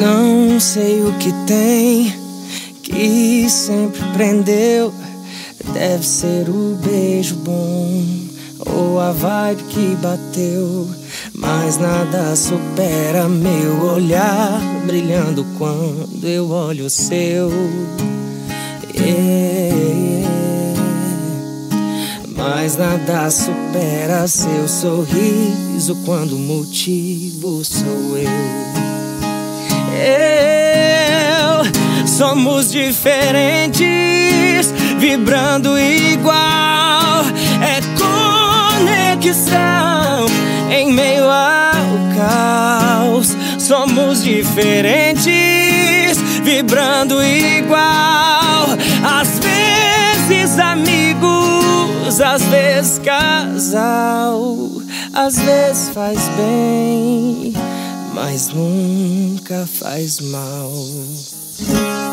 Não sei o que tem que sempre prendeu. Deve ser o beijo bom ou a vibe que bateu, mas nada supera meu olhar brilhando quando eu olho o seu. Mas nada supera seu sorriso quando o motivo sou eu. Somos diferentes, vibrando igual. É conexão em meio ao caos. Somos diferentes, vibrando igual. Às vezes amigos, às vezes casal. Às vezes faz bem, mas nunca faz mal.